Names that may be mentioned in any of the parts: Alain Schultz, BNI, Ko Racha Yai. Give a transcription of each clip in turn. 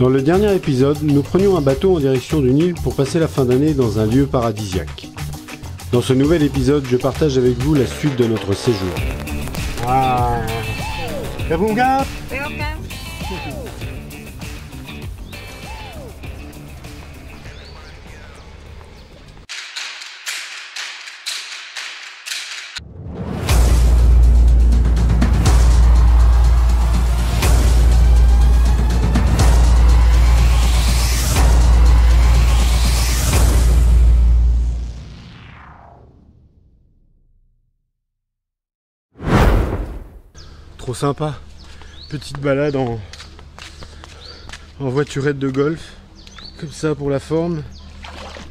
Dans le dernier épisode, nous prenions un bateau en direction d'une île pour passer la fin d'année dans un lieu paradisiaque. Dans ce nouvel épisode, je partage avec vous la suite de notre séjour. Trop sympa, petite balade en voiturette de golf, comme ça pour la forme.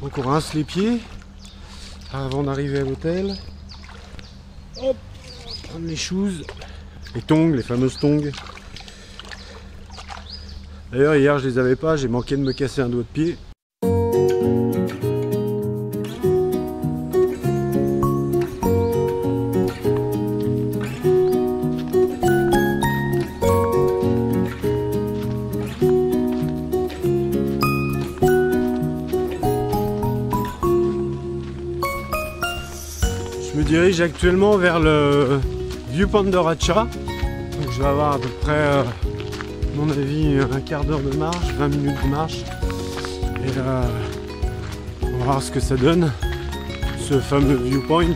Donc on rince les pieds avant d'arriver à l'hôtel. Hop, prendre les shoes, les tongs, les fameuses tongs. D'ailleurs hier je les avais pas, j'ai manqué de me casser un doigt de pied. Je dirige actuellement vers le viewpoint de Racha. Donc je vais avoir à peu près, à mon avis, un quart d'heure de marche, 20 minutes de marche. Et on va voir ce que ça donne, ce fameux viewpoint.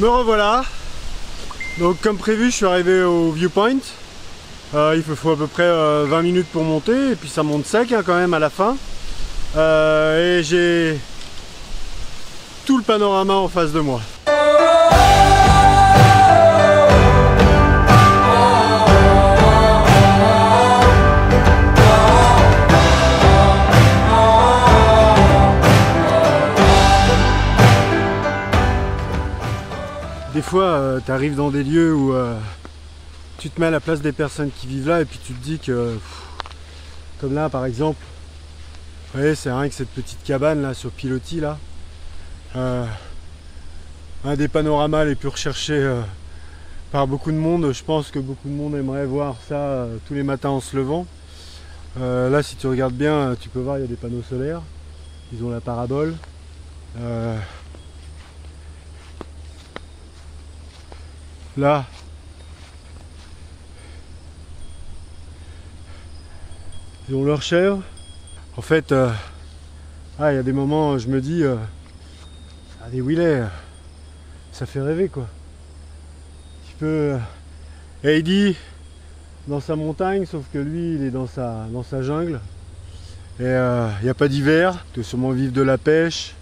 Me revoilà, donc comme prévu je suis arrivé au viewpoint, il faut à peu près 20 minutes pour monter et puis ça monte sec hein, quand même à la fin, et j'ai tout le panorama en face de moi. Des fois, tu arrives dans des lieux où tu te mets à la place des personnes qui vivent là et puis tu te dis que, comme là par exemple, vous voyez, c'est rien que cette petite cabane là sur pilotis là, un des panoramas les plus recherchés par beaucoup de monde. Je pense que beaucoup de monde aimerait voir ça tous les matins en se levant. Là, si tu regardes bien, tu peux voir, il y a des panneaux solaires, ils ont la parabole. Là, ils ont leur chèvre. En fait, il y a des moments, je me dis, des Willets, ça fait rêver quoi. Tu peux, Heidi dans sa montagne, sauf que lui, il est dans sa jungle. Et il n'y a pas d'hiver, tu peux sûrement vivre de la pêche.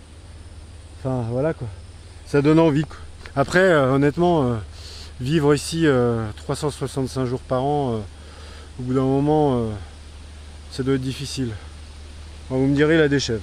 Enfin, voilà quoi. Ça donne envie quoi. Après, honnêtement, vivre ici 365 jours par an, au bout d'un moment, ça doit être difficile. Alors, vous me direz, il a des chèvres.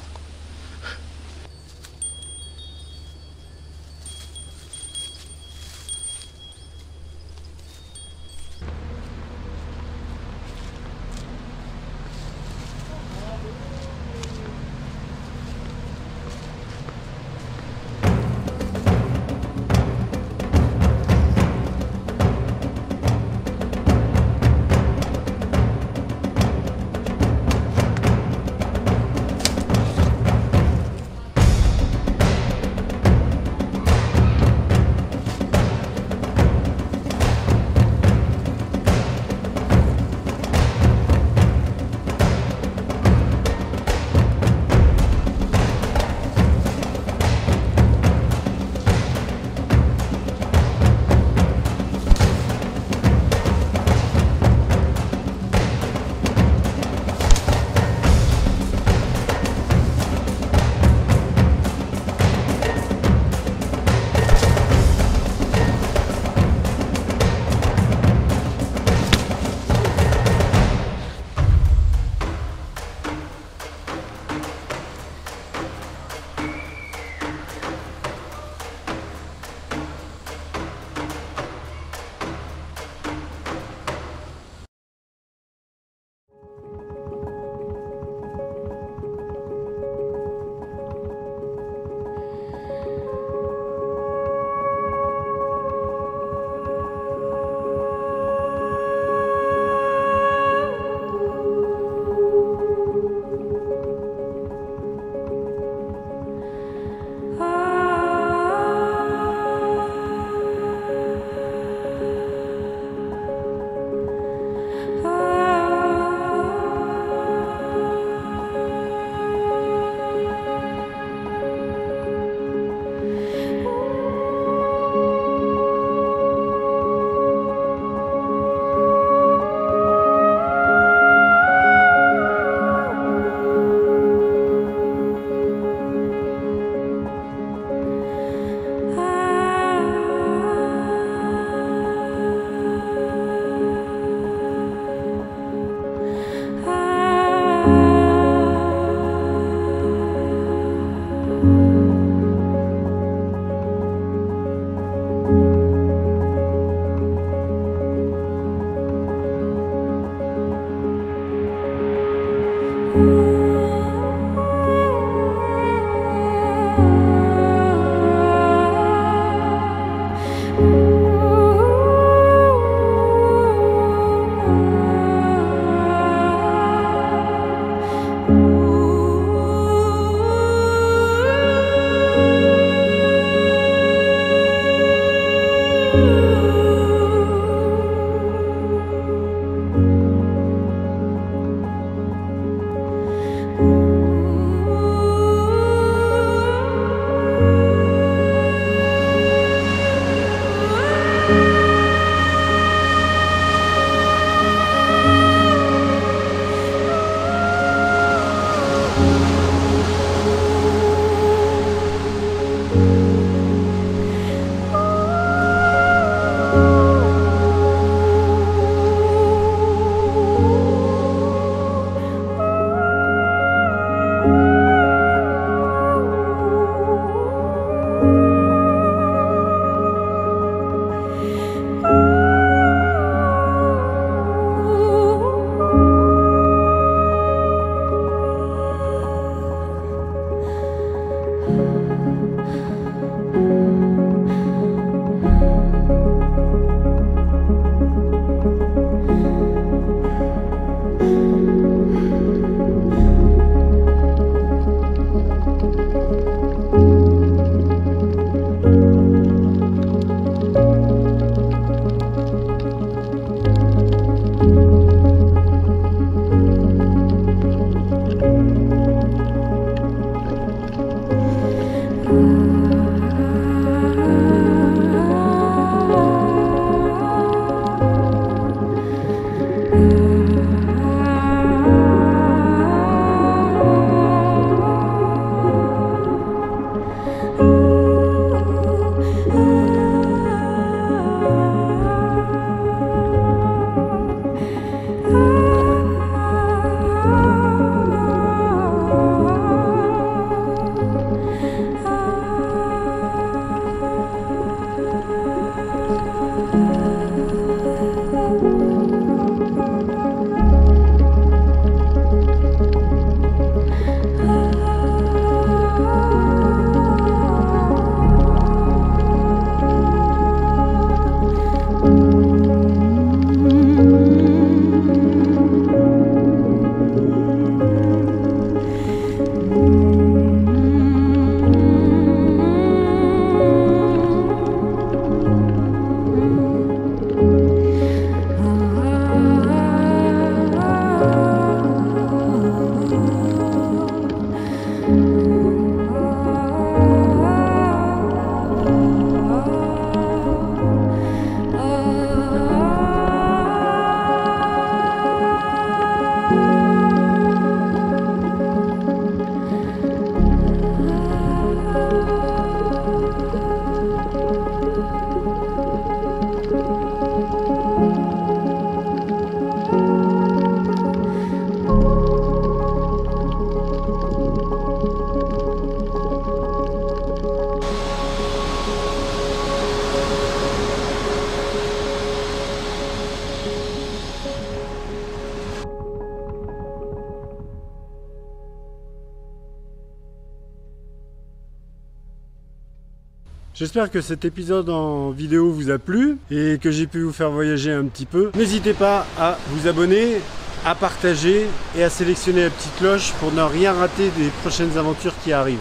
J'espère que cet épisode en vidéo vous a plu et que j'ai pu vous faire voyager un petit peu. N'hésitez pas à vous abonner, à partager et à sélectionner la petite cloche pour ne rien rater des prochaines aventures qui arrivent.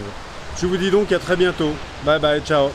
Je vous dis donc à très bientôt. Bye bye, ciao.